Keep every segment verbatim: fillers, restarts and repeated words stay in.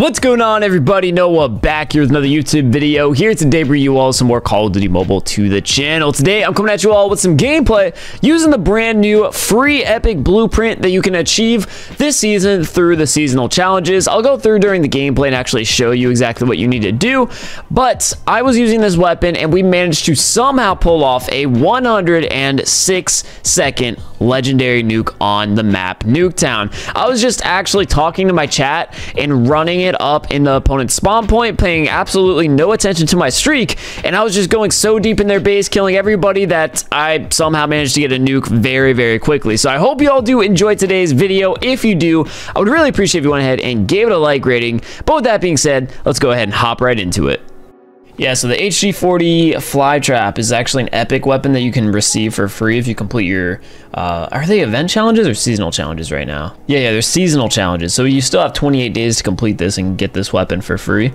What's going on, everybody? Noah back here with another YouTube video. Here today, bring you all some more Call of Duty Mobile to the channel. Today, I'm coming at you all with some gameplay using the brand new free epic blueprint that you can achieve this season through the seasonal challenges. I'll go through during the gameplay and actually show you exactly what you need to do. But I was using this weapon and we managed to somehow pull off a one hundred six second legendary nuke on the map Nuketown. I was just actually talking to my chat and running it up in the opponent's spawn point, paying absolutely no attention to my streak, and I was just going so deep in their base, killing everybody, that I somehow managed to get a nuke very very quickly. So I hope you all do enjoy today's video. If you do, I would really appreciate if you went ahead and gave it a like rating. But with that being said, let's go ahead and hop right into it. Yeah, so the H G forty flytrap is actually an epic weapon that you can receive for free if you complete your, uh, are they event challenges or seasonal challenges right now? Yeah, yeah, they're seasonal challenges. So you still have twenty-eight days to complete this and get this weapon for free.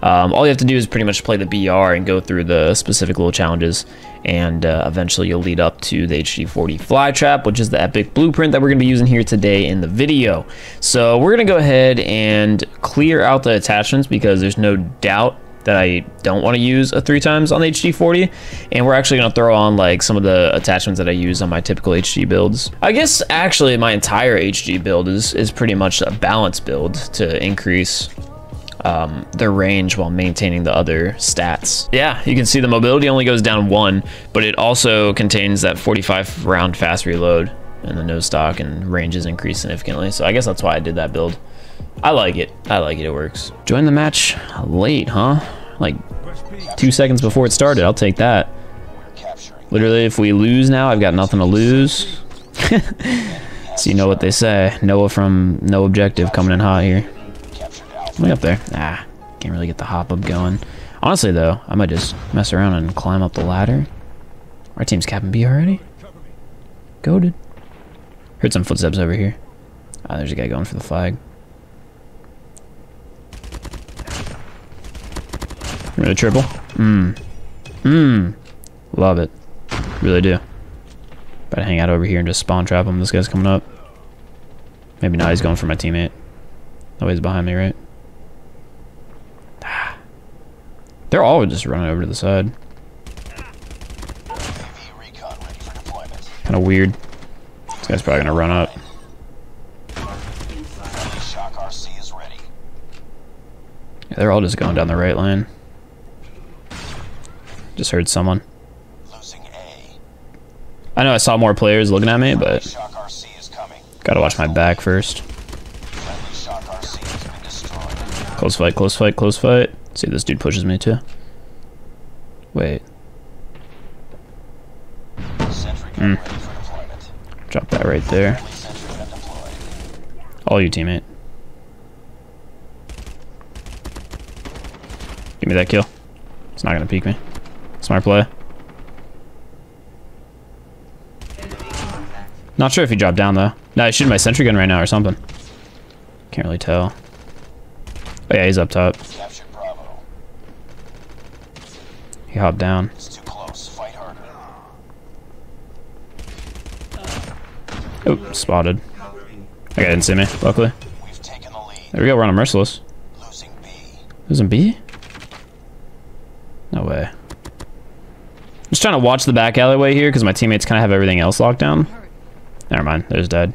Um, all you have to do is pretty much play the B R and go through the specific little challenges, and uh, eventually you'll lead up to the H G forty flytrap, which is the epic blueprint that we're gonna be using here today in the video. So we're gonna go ahead and clear out the attachments because there's no doubt that I don't want to use a three times on the H G forty, and we're actually going to throw on like some of the attachments that I use on my typical H G builds. I guess actually my entire H G build is, is pretty much a balanced build to increase um, their range while maintaining the other stats. Yeah, you can see the mobility only goes down one, but it also contains that forty-five round fast reload and the nose stock, and range is increased significantly. So I guess that's why I did that build. I like it. I like it. It works. Join the match late, huh? Like two seconds before it started. I'll take that. Literally, if we lose now, I've got nothing to lose. So you know what they say. Noah from No Objective coming in hot here. Way up there. Ah, can't really get the hop up going. Honestly, though, I might just mess around and climb up the ladder. Our team's capping B already. Goated. Heard some footsteps over here. Ah, there's a guy going for the flag. Really triple? Mmm. Mmm. Love it. Really do. Better hang out over here and just spawn trap him. This guy's coming up. Maybe not. He's going for my teammate. Oh, he's behind me, right? They're all just running over to the side. Kind of weird. This guy's probably going to run up. Shock R C is ready. Yeah, they're all just going down the right lane. Just heard someone. Losing A. I know I saw more players looking at me, but Shock R C is coming. Gotta watch my back first. Shock R C has been destroyed. Close fight, close fight, close fight. Let's see if this dude pushes me too. Wait. Mm. Drop that right there. All you, teammate. Give me that kill. It's not gonna peek me. Smart play. Not sure if he dropped down though. No, he's shooting my sentry gun right now or something. Can't really tell. Oh yeah, he's up top. He hopped down. Oh, spotted. Okay, didn't see me, luckily. There we go, we're on a Merciless. Losing B? No way. Just trying to watch the back alleyway here because my teammates kind of have everything else locked down. Never mind, they're just dead.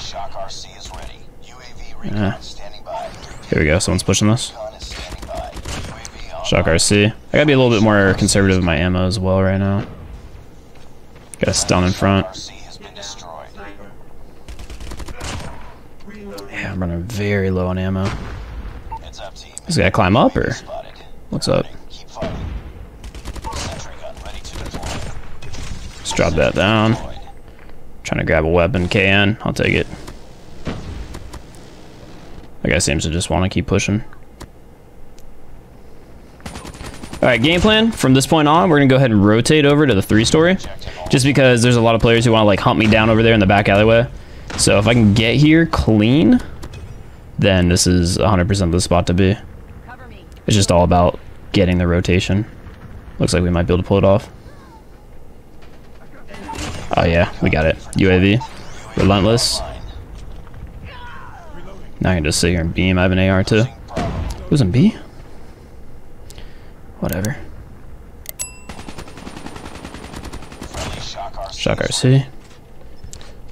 Shock R C is ready. U A V recon yeah. Standing by. Here we go, someone's pushing this. Shock R C. I gotta be a little bit more conservative with my ammo as well right now. Got a stun in front. Yeah, I'm running very low on ammo. Is this guy climb up or what's up? Drop that down. Trying to grab a weapon. K N, I'll take it. That guy seems to just want to keep pushing. Alright, game plan. From this point on, we're going to go ahead and rotate over to the three-story. Just because there's a lot of players who want to like hunt me down over there in the back alleyway. So if I can get here clean, then this is one hundred percent the spot to be. It's just all about getting the rotation. Looks like we might be able to pull it off. Oh yeah, we got it. U A V. Relentless. Now I can just sit here and beam. I have an A R too. Who's in B? Whatever. Shock R C.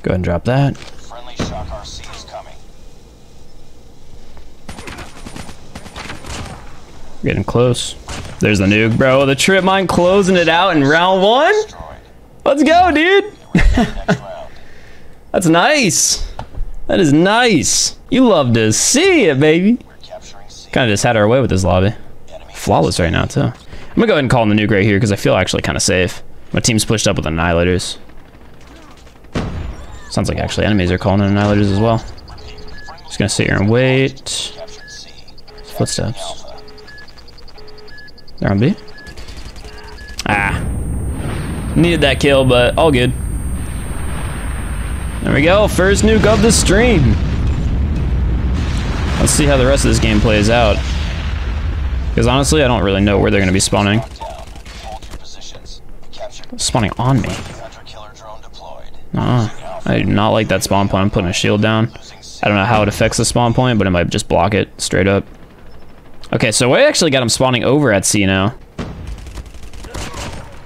Go ahead and drop that. Friendly Shock R C is coming. Getting close. There's the nuke, bro. The trip mine closing it out in round one. Let's go, dude. That's nice. That is nice. You love to see it, baby. Kind of just had our way with this lobby. Flawless right now, too. I'm gonna go ahead and call in the nuke right here because I feel actually kind of safe. My team's pushed up with annihilators. Sounds like actually enemies are calling in annihilators as well. Just gonna sit here and wait. Footsteps. They're on B. Ah. Needed that kill, but all good. There we go. First nuke of the stream. Let's see how the rest of this game plays out. Because honestly, I don't really know where they're going to be spawning. Spawning on me. Uh-uh. I do not like that spawn point. I'm putting a shield down. I don't know how it affects the spawn point, but it might just block it straight up. Okay, so I actually got him spawning over at C now.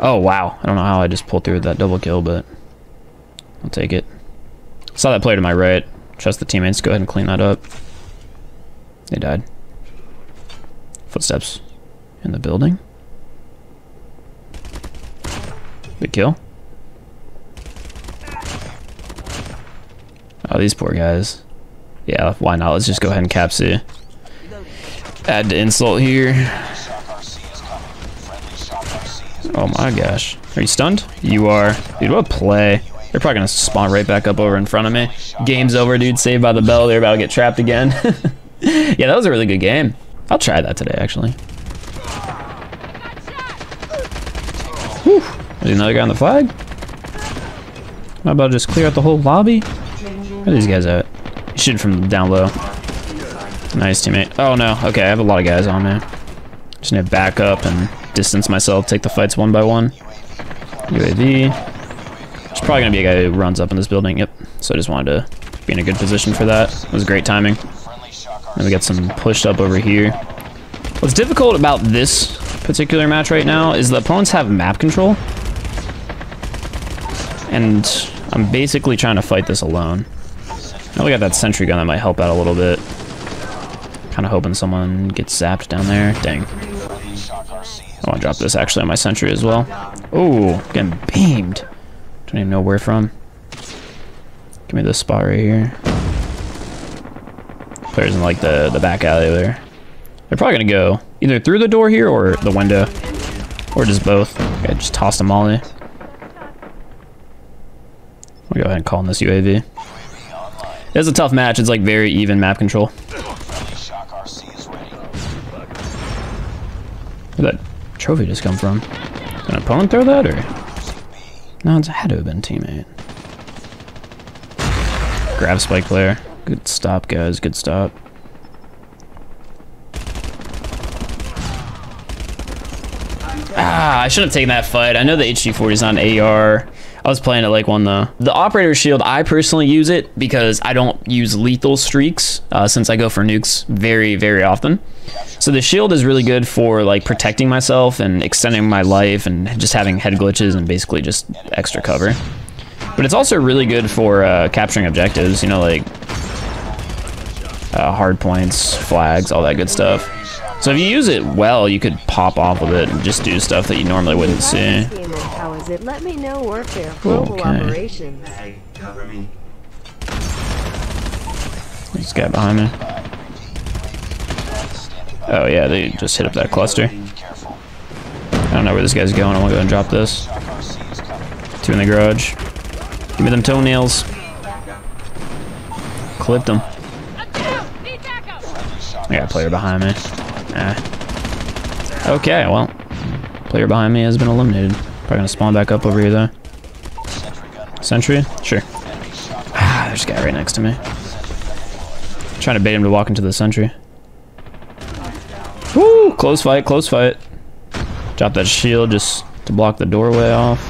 Oh, wow. I don't know how I just pulled through with that double kill, but I'll take it. Saw that player to my right. Trust the teammates. Go ahead and clean that up. They died. Footsteps in the building. Big kill. Oh, these poor guys. Yeah, why not? Let's just go ahead and cap C. Add to insult here. Oh my gosh. Are you stunned? You are. Dude, what a play. They're probably gonna spawn right back up over in front of me. Game's over, dude. Saved by the bell. They're about to get trapped again. Yeah, that was a really good game. I'll try that today, actually. Whew. There's another guy on the flag. I'm about to just clear out the whole lobby. Where are these guys at? Shooting from down low. Nice teammate. Oh no, okay, I have a lot of guys on me. Just need to back up and distance myself, take the fights one by one. U A V. There's probably gonna be a guy who runs up in this building, yep. So I just wanted to be in a good position for that. It was great timing. Then we got some pushed up over here. What's difficult about this particular match right now is the opponents have map control. And I'm basically trying to fight this alone. Now we got that sentry gun that might help out a little bit. Kind of hoping someone gets zapped down there. Dang. I want to drop this actually on my sentry as well. Ooh, getting beamed. Don't even know where from. Give me this spot right here. Players in like the, the back alley there. They're probably going to go either through the door here or the window. Or just both. Okay, just toss them all in. We'll go ahead and call in this U A V. It's a tough match. It's like very even map control. Where'd that trophy just come from? Did an opponent throw that, or? No, it had to have been teammate. Grab spike player. Good stop, guys. Good stop. Ah, I should have taken that fight. I know the H G forty is not an A R. I was playing it like one, though. The operator shield, I personally use it because I don't use lethal streaks uh, since I go for nukes very, very often. So the shield is really good for like protecting myself and extending my life and just having head glitches and basically just extra cover. But it's also really good for uh, capturing objectives, you know, like uh, hard points, flags, all that good stuff. So if you use it well, you could pop off with it and just do stuff that you normally wouldn't see. Let me know warfare global operations. This guy behind me. Oh yeah, they just hit up that cluster. I don't know where this guy's going. I'm gonna go ahead and drop this. Two in the garage. Give me them toenails. Clipped them. I got a player behind me. Nah. Okay, well, player behind me has been eliminated. Probably gonna spawn back up over here though. Sentry? Sure. Ah, there's a guy right next to me. I'm trying to bait him to walk into the sentry. Woo! Close fight, close fight. Drop that shield just to block the doorway off.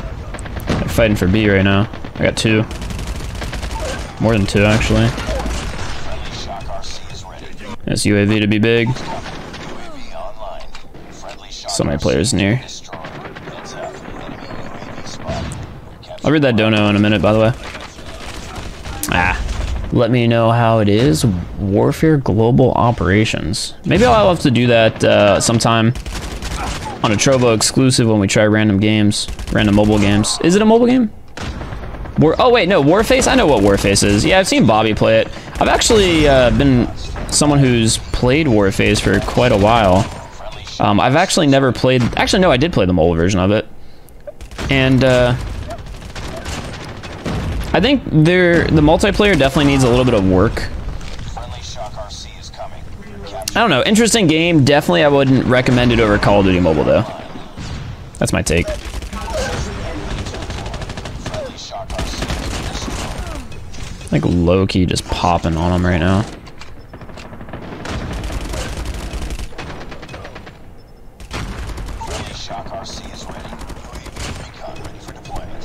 They're fighting for B right now. I got two. More than two, actually. That's U A V to be big. So many players near. I'll read that dono in a minute, by the way. Ah. Let me know how it is. Warfare Global Operations. Maybe I'll have to do that uh, sometime on a Trovo exclusive when we try random games. Random mobile games. Is it a mobile game? War oh, wait, no. Warface? I know what Warface is. Yeah, I've seen Bobby play it. I've actually uh, been someone who's played Warface for quite a while. Um, I've actually never played... Actually, no, I did play the mobile version of it. And... Uh, I think there, the multiplayer definitely needs a little bit of work. I don't know. Interesting game. Definitely I wouldn't recommend it over Call of Duty Mobile, though. That's my take. Like low-key just popping on them right now.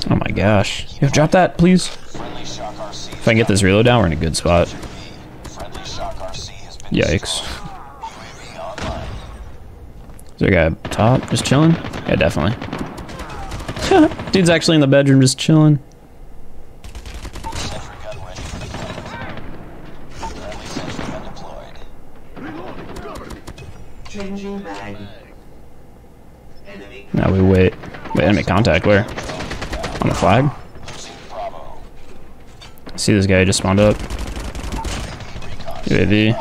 Oh my gosh. Yo, drop that, please. If I can get this reload down, we're in a good spot. Yikes. Is there a guy up top just chilling? Yeah, definitely. Dude's actually in the bedroom just chilling. Now we wait. Wait, enemy contact, where? On the flag? I see this guy just spawned up. U A V.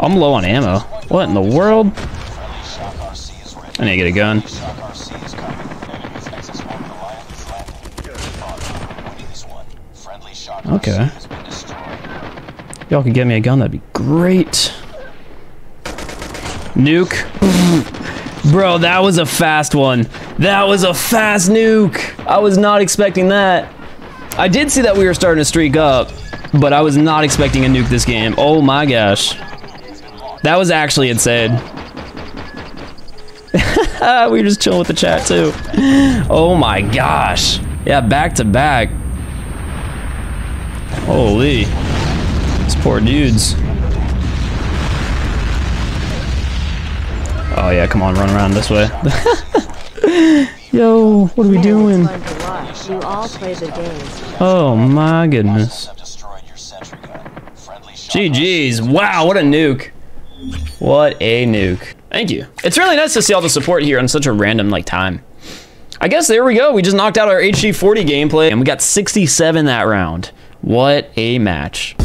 I'm low on ammo. What in the world? I need to get a gun. Okay. Y'all could get me a gun, that'd be great. Nuke. Bro, that was a fast one. That was a fast nuke. I was not expecting that. I did see that we were starting to streak up, but I was not expecting a nuke this game. Oh my gosh. That was actually insane. We were just chilling with the chat too. Oh my gosh. Yeah, back to back. Holy. These poor dudes. Oh yeah, come on, run around this way. Yo, what are we doing? Oh my goodness. G G's, wow, what a nuke. What a nuke. Thank you. It's really nice to see all the support here on such a random like time. I guess there we go, we just knocked out our H G forty gameplay and we got sixty-seven that round. What a match.